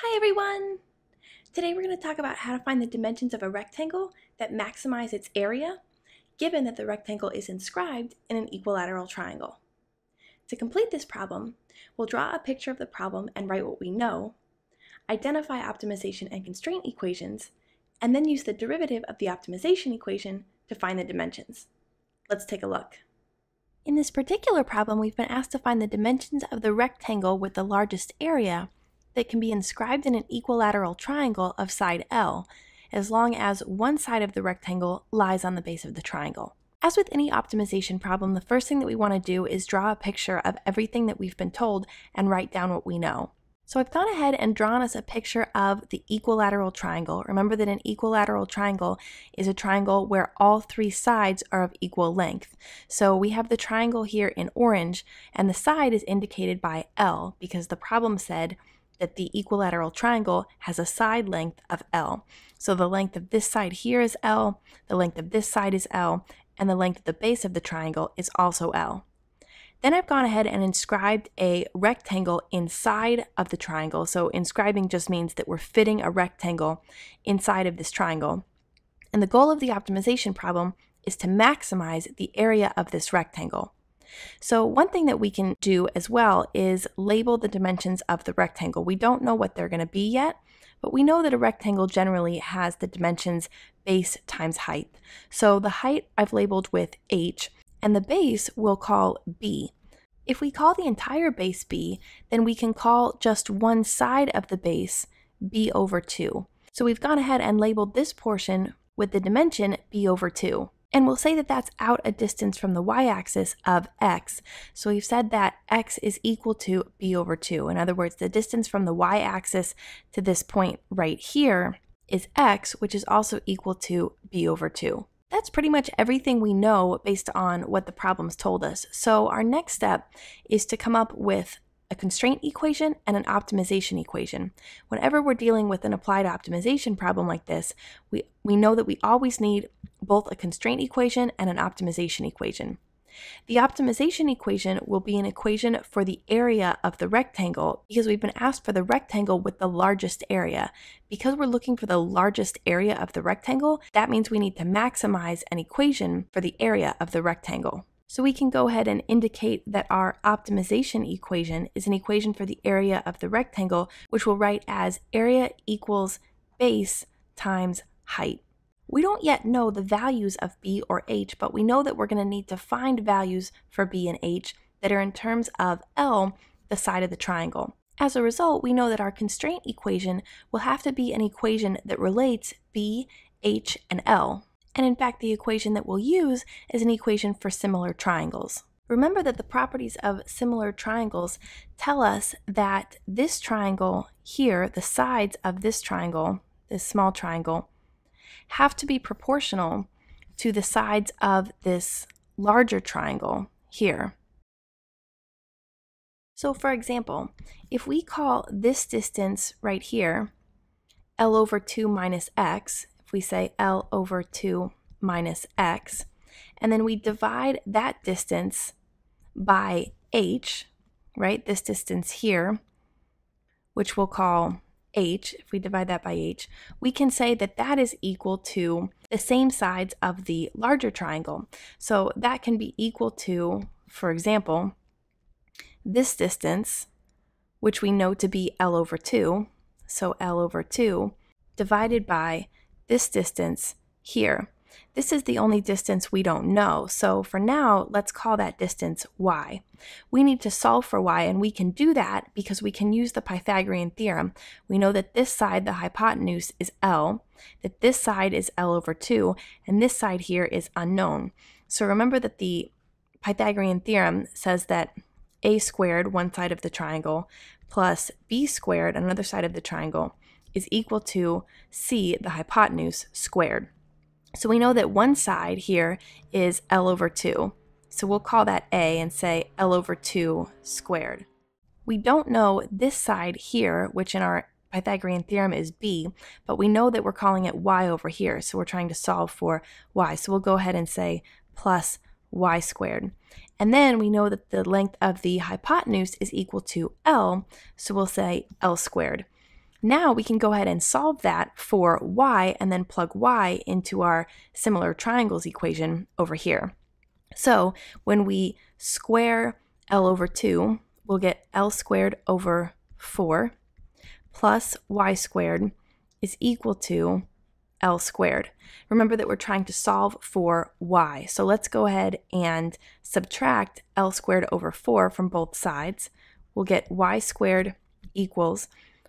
Hi everyone! Today we're going to talk about how to find the dimensions of a rectangle that maximize its area, given that the rectangle is inscribed in an equilateral triangle. To complete this problem, we'll draw a picture of the problem and write what we know, identify optimization and constraint equations, and then use the derivative of the optimization equation to find the dimensions. Let's take a look. In this particular problem, we've been asked to find the dimensions of the rectangle with the largest area that can be inscribed in an equilateral triangle of side L, as long as one side of the rectangle lies on the base of the triangle. As with any optimization problem, the first thing that we want to do is draw a picture of everything that we've been told and write down what we know. So I've gone ahead and drawn us a picture of the equilateral triangle. Remember that an equilateral triangle is a triangle where all three sides are of equal length. So we have the triangle here in orange, and the side is indicated by L because the problem said that the equilateral triangle has a side length of L. So the length of this side here is L, the length of this side is L, and the length of the base of the triangle is also L. Then I've gone ahead and inscribed a rectangle inside of the triangle. So inscribing just means that we're fitting a rectangle inside of this triangle. And the goal of the optimization problem is to maximize the area of this rectangle. So one thing that we can do as well is label the dimensions of the rectangle. We don't know what they're going to be yet, but we know that a rectangle generally has the dimensions base times height. So the height I've labeled with h, and the base we'll call b. If we call the entire base b, then we can call just one side of the base b over 2. So we've gone ahead and labeled this portion with the dimension b over 2. And we'll say that that's out a distance from the y-axis of x. So we've said that x is equal to b over 2. In other words, the distance from the y-axis to this point right here is x, which is also equal to b over 2. That's pretty much everything we know based on what the problem's told us. So our next step is to come up with a constraint equation and an optimization equation. Whenever we're dealing with an applied optimization problem like this, we know that we always need both a constraint equation and an optimization equation. The optimization equation will be an equation for the area of the rectangle because we've been asked for the rectangle with the largest area. Because we're looking for the largest area of the rectangle, that means we need to maximize an equation for the area of the rectangle. So we can go ahead and indicate that our optimization equation is an equation for the area of the rectangle, which we'll write as area equals base times height. We don't yet know the values of b or h, but we know that we're going to need to find values for b and h that are in terms of L, the side of the triangle. As a result, we know that our constraint equation will have to be an equation that relates b, h, and L. And in fact, the equation that we'll use is an equation for similar triangles. Remember that the properties of similar triangles tell us that this triangle here, the sides of this triangle, this small triangle, have to be proportional to the sides of this larger triangle here. So for example, if we call this distance right here L over 2 minus x, if we say L over 2 minus x, and then we divide that distance by h, right, this distance here, which we'll call h, if we divide that by h, we can say that that is equal to the same sides of the larger triangle. So that can be equal to, for example, this distance, which we know to be L over 2, so L over 2 divided by this distance here. This is the only distance we don't know, so for now let's call that distance y. We need to solve for y, and we can do that because we can use the Pythagorean theorem. We know that this side, the hypotenuse, is L, that this side is L over 2, and this side here is unknown. So remember that the Pythagorean theorem says that a squared, one side of the triangle, plus b squared, another side of the triangle, is equal to c, the hypotenuse, squared. So we know that one side here is L over 2. So we'll call that a and say L over 2 squared. We don't know this side here, which in our Pythagorean theorem is b, but we know that we're calling it y over here. So we're trying to solve for y. So we'll go ahead and say plus y squared. And then we know that the length of the hypotenuse is equal to L, so we'll say L squared. Now we can go ahead and solve that for y and then plug y into our similar triangles equation over here. So when we square L over 2, we'll get L squared over 4 plus y squared is equal to L squared. Remember that we're trying to solve for y. So let's go ahead and subtract L squared over 4 from both sides. We'll get y squared equals,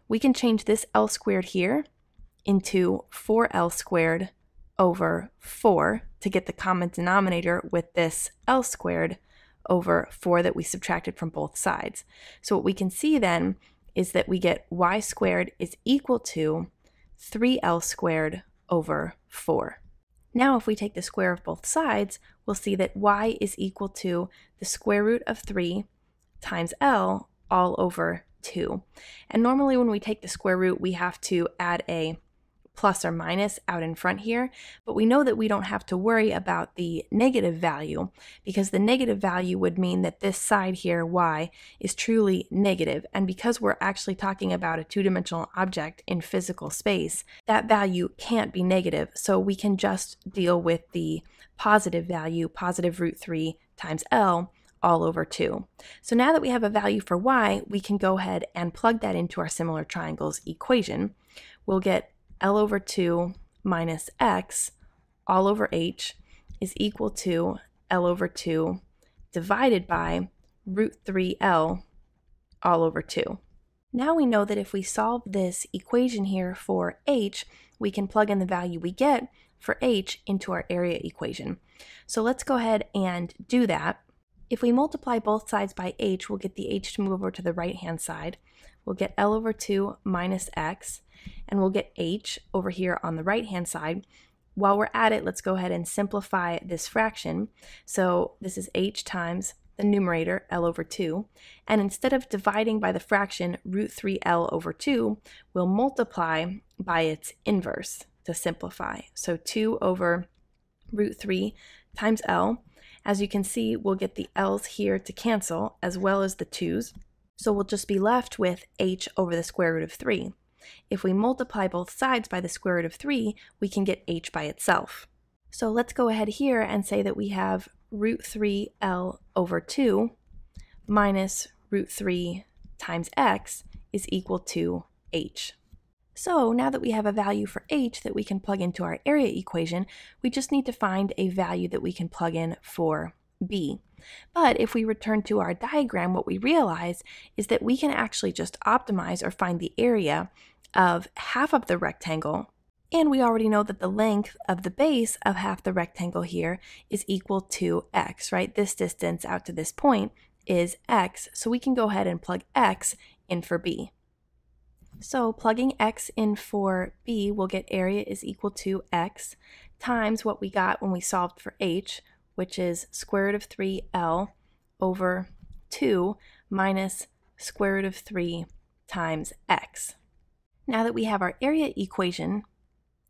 we can change this L squared here into 4L squared over 4 to get the common denominator with this L squared over 4 that we subtracted from both sides. So what we can see then is that we get y squared is equal to 3L squared over 4. Now if we take the square of both sides, we'll see that y is equal to the square root of 3 times L all over 2. And normally when we take the square root, we have to add a plus or minus out in front here, but we know that we don't have to worry about the negative value, because the negative value would mean that this side here, y, is truly negative. And because we're actually talking about a two-dimensional object in physical space, that value can't be negative, so we can just deal with the positive value, positive root 3 times L all over 2. So now that we have a value for y, we can go ahead and plug that into our similar triangles equation. We'll get L over 2 minus x all over h is equal to L over 2 divided by root 3L all over 2. Now we know that if we solve this equation here for h, we can plug in the value we get for h into our area equation. So let's go ahead and do that. If we multiply both sides by h, we'll get the h to move over to the right-hand side. We'll get L over 2 minus x, and we'll get h over here on the right-hand side. While we're at it, let's go ahead and simplify this fraction. So this is h times the numerator, L over 2, and instead of dividing by the fraction root 3L over 2, we'll multiply by its inverse to simplify. So 2 over root 3 times L. As you can see, we'll get the L's here to cancel, as well as the 2's. So we'll just be left with h over the square root of 3. If we multiply both sides by the square root of 3, we can get h by itself. So let's go ahead here and say that we have root 3L over 2 minus root 3 times x is equal to h. So now that we have a value for h that we can plug into our area equation, we just need to find a value that we can plug in for b. But if we return to our diagram, what we realize is that we can actually just optimize or find the area of half of the rectangle. And we already know that the length of the base of half the rectangle here is equal to x, right? This distance out to this point is x, so we can go ahead and plug x in for b. So plugging x in for b, we'll get area is equal to x times what we got when we solved for h, which is square root of 3L over 2 minus square root of 3 times x. Now that we have our area equation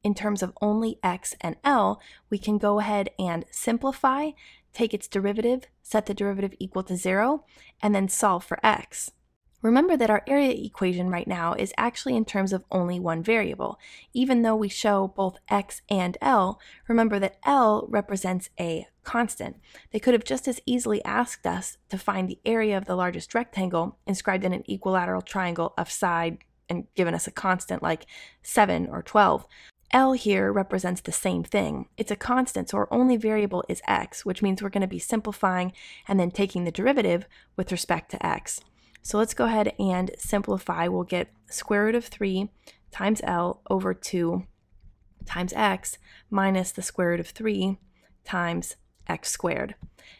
in terms of only x and L, we can go ahead and simplify, take its derivative, set the derivative equal to 0, and then solve for x. Remember that our area equation right now is actually in terms of only one variable. Even though we show both x and L, remember that L represents a constant. They could have just as easily asked us to find the area of the largest rectangle inscribed in an equilateral triangle of side and given us a constant like 7 or 12. L here represents the same thing. It's a constant, so our only variable is x, which means we're going to be simplifying and then taking the derivative with respect to x. So let's go ahead and simplify. We'll get square root of 3 times L over 2 times x minus the square root of 3 times x squared.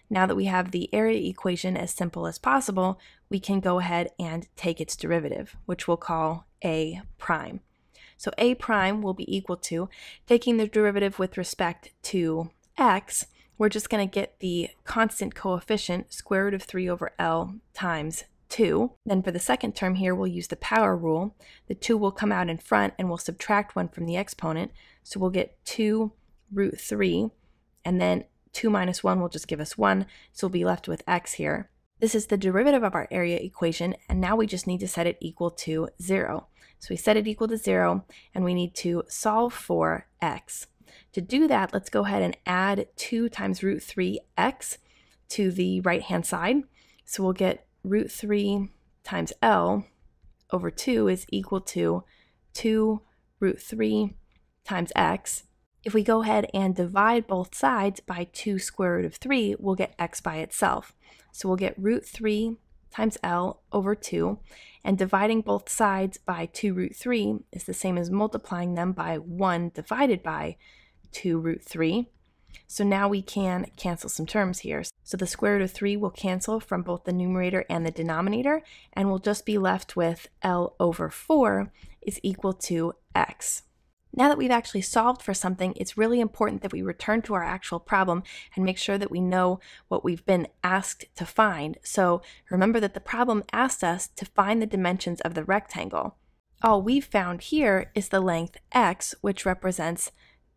Now that we have the area equation as simple as possible, we can go ahead and take its derivative, which we'll call a prime. So a prime will be equal to, taking the derivative with respect to x, we're just going to get the constant coefficient, square root of 3 over L times 2. Then for the second term here, we'll use the power rule. The 2 will come out in front and we'll subtract 1 from the exponent. So we'll get 2 root 3, and then 2 minus 1 will just give us 1, so we'll be left with x here. This is the derivative of our area equation, and now we just need to set it equal to 0. So we set it equal to 0, and we need to solve for x. To do that, let's go ahead and add 2 times root 3x to the right-hand side. So we'll get root 3 times L over 2 is equal to 2 root 3 times x. If we go ahead and divide both sides by 2 square root of 3, we'll get x by itself. So we'll get root 3 times L over 2, and dividing both sides by 2 root 3 is the same as multiplying them by 1 divided by 2 root 3. So now we can cancel some terms here. So the square root of 3 will cancel from both the numerator and the denominator, and we'll just be left with L over 4 is equal to x. Now that we've actually solved for something, it's really important that we return to our actual problem and make sure that we know what we've been asked to find. So remember that the problem asked us to find the dimensions of the rectangle. All we've found here is the length x, which represents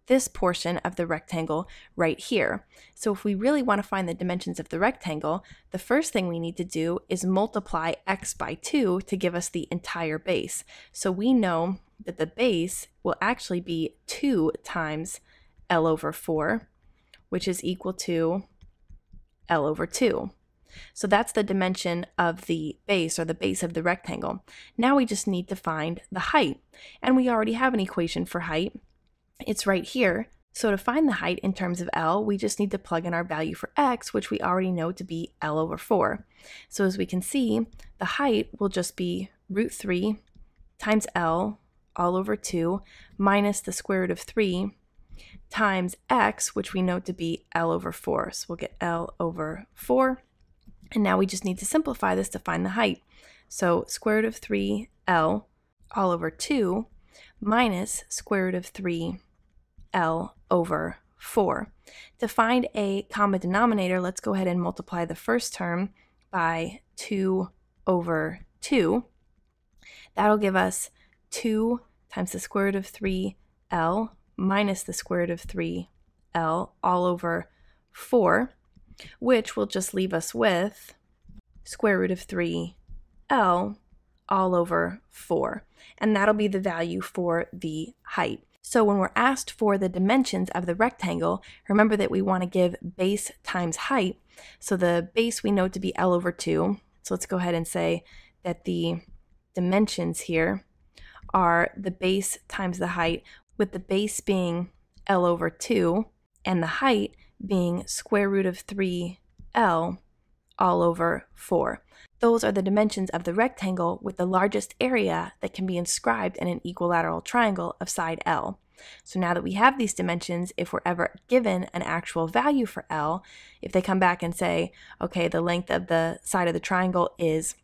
this portion of the rectangle right here. So if we really want to find the dimensions of the rectangle, the first thing we need to do is multiply x by 2 to give us the entire base. So we know that the base will actually be 2 times L over 4, which is equal to L over 2. So that's the dimension of the base, or the base of the rectangle. Now we just need to find the height, and we already have an equation for height. It's right here. So to find the height in terms of L, we just need to plug in our value for x, which we already know to be L over 4. So as we can see, the height will just be root 3 times L all over 2 minus the square root of 3 times x, which we know to be L over 4. So we'll get L over 4. And now we just need to simplify this to find the height. So square root of 3 L all over 2 minus square root of 3 L over 4. To find a common denominator, let's go ahead and multiply the first term by 2 over 2. That'll give us 2 times the square root of 3L minus the square root of 3L all over 4, which will just leave us with square root of 3L all over 4. And that'll be the value for the height. So when we're asked for the dimensions of the rectangle, remember that we want to give base times height. So the base we know to be L over 2. So let's go ahead and say that the dimensions here are the base times the height, with the base being L over 2 and the height being square root of 3L all over 4. Those are the dimensions of the rectangle with the largest area that can be inscribed in an equilateral triangle of side L. So now that we have these dimensions, if we're ever given an actual value for L, if they come back and say, okay, the length of the side of the triangle is,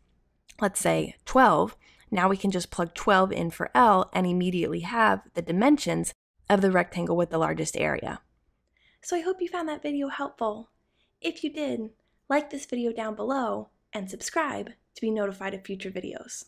let's say, 12, now we can just plug 12 in for L and immediately have the dimensions of the rectangle with the largest area. So I hope you found that video helpful. If you did, like this video down below and subscribe to be notified of future videos.